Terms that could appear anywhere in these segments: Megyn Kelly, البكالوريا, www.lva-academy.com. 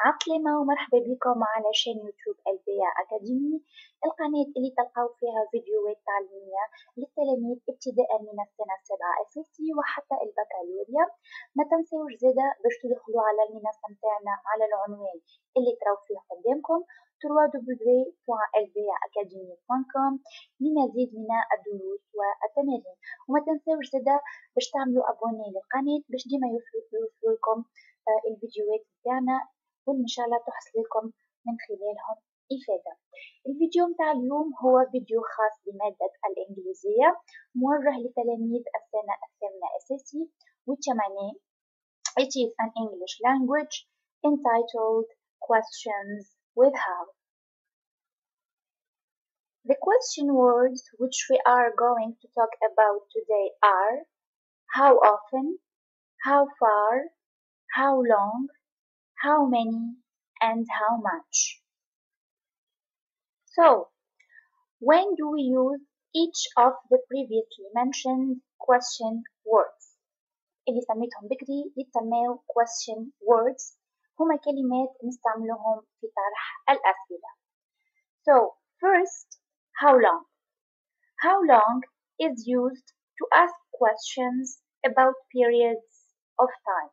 عسلامة ومرحبا بكم على شان يوتيوب الفيا أكاديمي، القناة اللي تلقاو فيها فيديوهات تعليمية للتلاميذ ابتداء من السنة السابعة أساسي وحتى البكالوريا. ما تنساوش زادة باش تدخلوا على المنصة نتاعنا على العنوان اللي تراو فيه قدامكم www.lva-academy.com لمزيد من الدروس والتمارين. وما تنساوش زادة باش تعملوا ابوني للقناة باش ديما يوصلوكم الفيديوهات نتاعنا، وإن شاء الله تحصل لكم من خلالهم إفادة. الفيديو متاع اليوم هو فيديو خاص بمادة الإنجليزية موجه لتلاميذ السنة الثامنة أساسي، which means it is an English language entitled Questions with How. The question words which we are going to talk about today are how often, how far, how long, how many, and how much. So, when do we use each of the previously mentioned question words؟ اللي سميتهم بكري يتسموا question words، هما كلمات نستعملهم في طرح الأسئلة. So, first, how long. How long is used to ask questions about periods of time.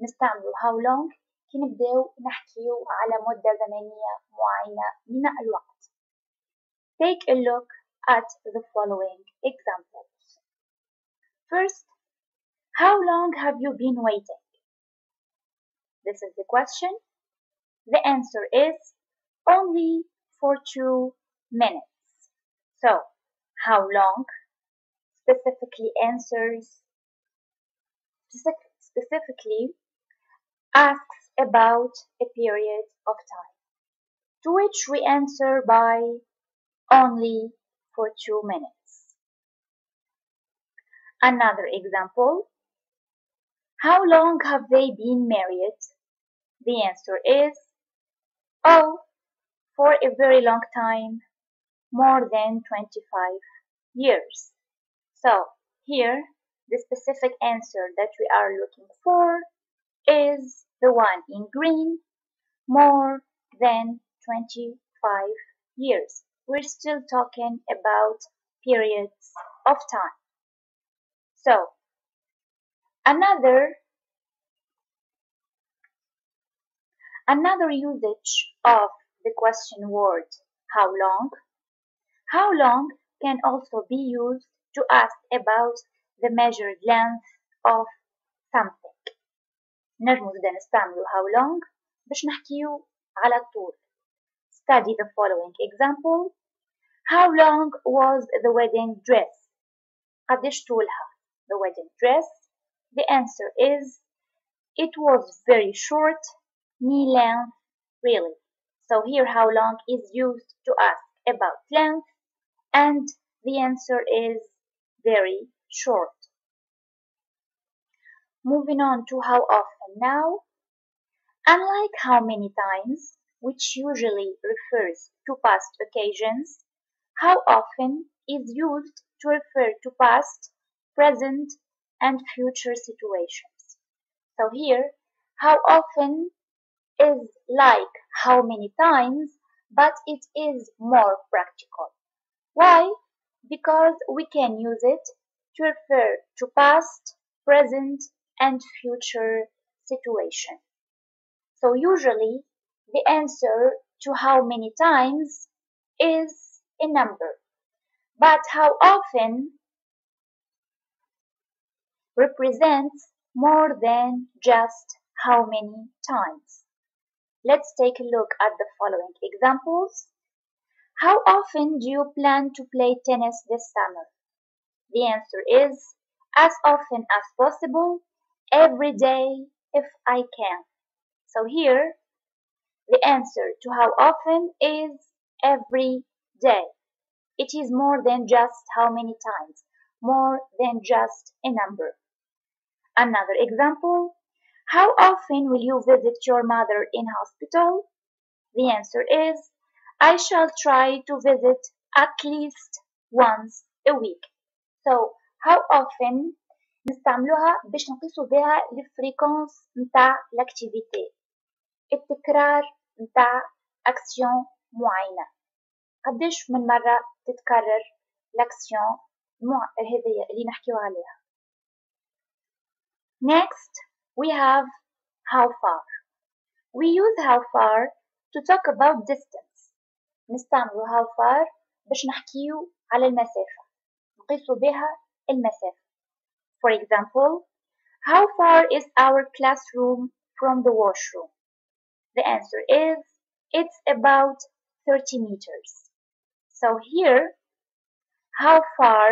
نستعمل how long كي نبداو نحكيو على مدة زمنية معينة من الوقت. Take a look at the following examples. First, how long have you been waiting? This is the question. The answer is only for 2 minutes. So, how long specifically answers, specifically asks about a period of time, to which we answer by only for 2 minutes. Another example, how long have they been married? The answer is, oh, for a very long time, more than 25 years. So here, the specific answer that we are looking for is the one in green, more than 25 years. We're still talking about periods of time. So, another usage of the question word, how long. How long can also be used to ask about the measured length of something. نجمو زادا نستعملو how long باش نحكيو على الطول. Study the following example. How long was the wedding dress? قداش طولها the wedding dress? The answer is it was very short, knee length really. So here how long is used to ask about length, and the answer is very short. Moving on to how often now. Unlike how many times, which usually refers to past occasions, how often is used to refer to past, present, and future situations. So here, how often is like how many times, but it is more practical. Why? Because we can use it to refer to past, present, and future situation. So usually the answer to how many times is a number, but how often represents more than just how many times. Let's take a look at the following examples. How often do you plan to play tennis this summer? The answer is as often as possible, every day if I can. So here, the answer to how often is every day. It is more than just how many times, more than just a number. Another example, how often will you visit your mother in hospital? The answer is, I shall try to visit at least once a week. So, how often نستعملوها باش نقيسو بها الفريكونس نتاع الاكتيفيتي. التكرار متاع اكسيون معينه، قداش من مره تتكرر لاكسيون هذه اللي نحكيو عليها. Next we have how far. We use how far to talk about distance. نستعملو how far باش نحكيو على المسافه، نقيسو بها المسافه. For example, how far is our classroom from the washroom? The answer is it's about 30 meters. So here, how far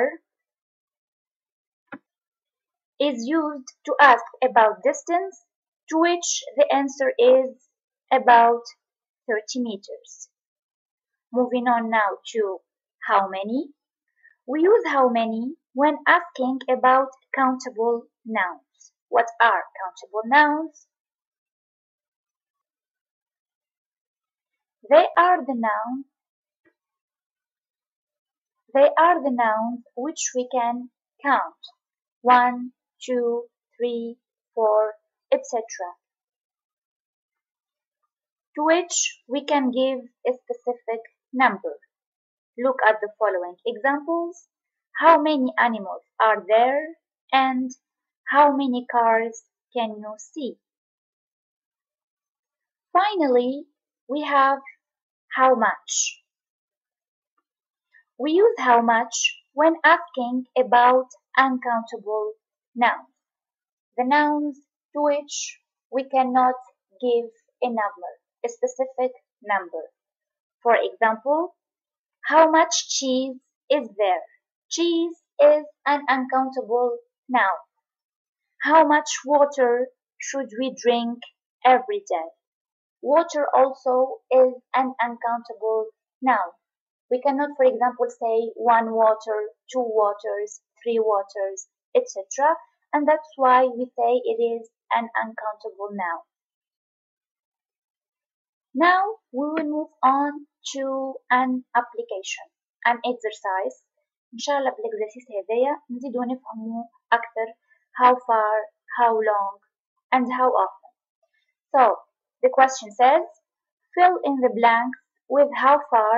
is used to ask about distance, to which the answer is about 30 meters. Moving on now to how many. We use how many when asking about countable nouns. What are countable nouns? They are the nouns which we can count. 1, 2, 3, 4, etc. To which we can give a specific number. Look at the following examples. How many animals are there? And how many cars can you see? Finally, we have how much. We use how much when asking about uncountable nouns, the nouns to which we cannot give a number, a specific number. For example, how much cheese is there? Cheese is an uncountable noun. How much water should we drink every day? Water also is an uncountable noun. We cannot, for example, say one water, two waters, three waters, etc. And that's why we say it is an uncountable noun. Now we will move on to an application, an exercise. إن شاء الله بالإكزرسيس هذايا نزيدو نفهمو أكثر how far, how long, and how often. So the question says, fill in the blanks with how far,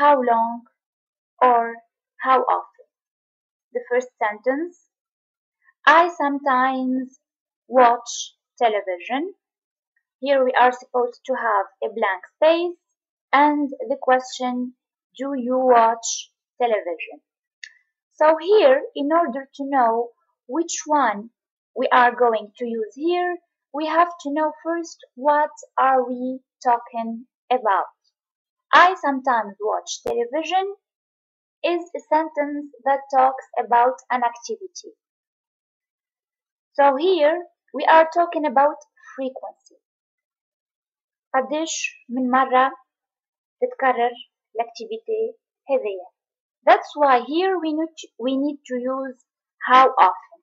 how long, or how often. The first sentence, I sometimes watch television. Here we are supposed to have a blank space and the question, do you watch television? So here, in order to know which one we are going to use here, we have to know first what are we talking about. I sometimes watch television is a sentence that talks about an activity. So here we are talking about frequency. قديش من مرة تتكرر الأكتيفيتي هذيا. That's why here we need to use how often.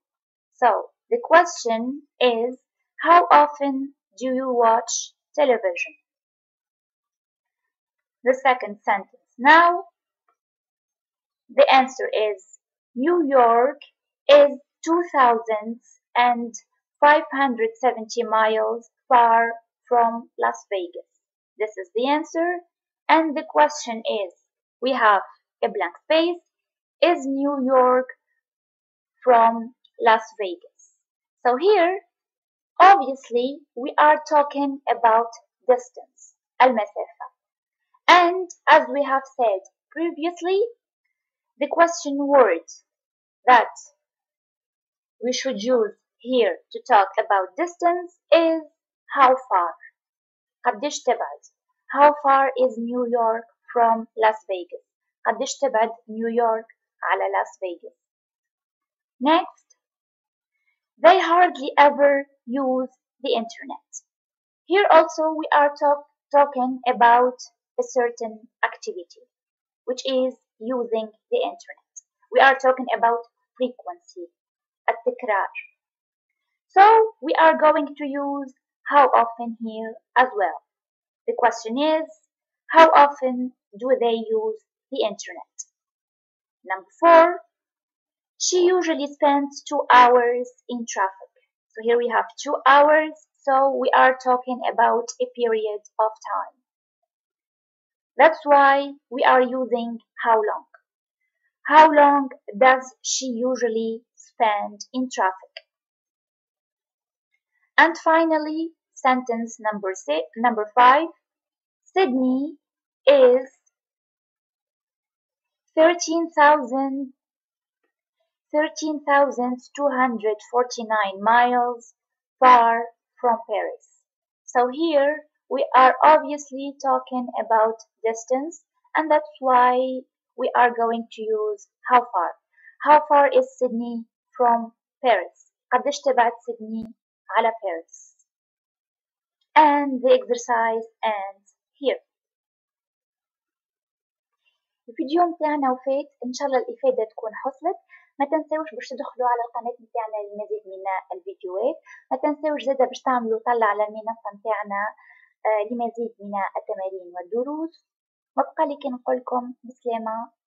So the question is, how often do you watch television? The second sentence now. The answer is, New York is 2,570 miles far from Las Vegas. This is the answer. And the question is, we have a blank space. Is New York from Las Vegas? So here, obviously, we are talking about distance, al-masafa. And as we have said previously, the question word that we should use here to talk about distance is how far. قديش تبعد. How far is New York from Las Vegas? قديش تبعد New York على Las Vegas? Next, they hardly ever use the internet. Here also we are talking about a certain activity, which is using the internet. We are talking about frequency, التكرار. So we are going to use how often here as well. The question is, how often do they use the internet? Number 4, she usually spends 2 hours in traffic. So here we have 2 hours So we are talking about a period of time. That's why we are using how long. How long does she usually spend in traffic? And finally, sentence number 5. Sydney is 13,249 miles far from Paris. So here we are obviously talking about distance, and that's why we are going to use how far. How far is Sydney from Paris? قديش تبعد سيدني على Paris? And the exercise ends here. الفيديو متاعنا وفات، ان شاء الله الافاده تكون حصلت. ما تنساوش باش تدخلوا على القناه نتاعنا للمزيد من الفيديوهات. ما تنساوش زاده باش تعملوا طلع على المنصه نتاعنا لمزيد من التمارين والدروس. وبقى لي كي نقولكم بسلامه.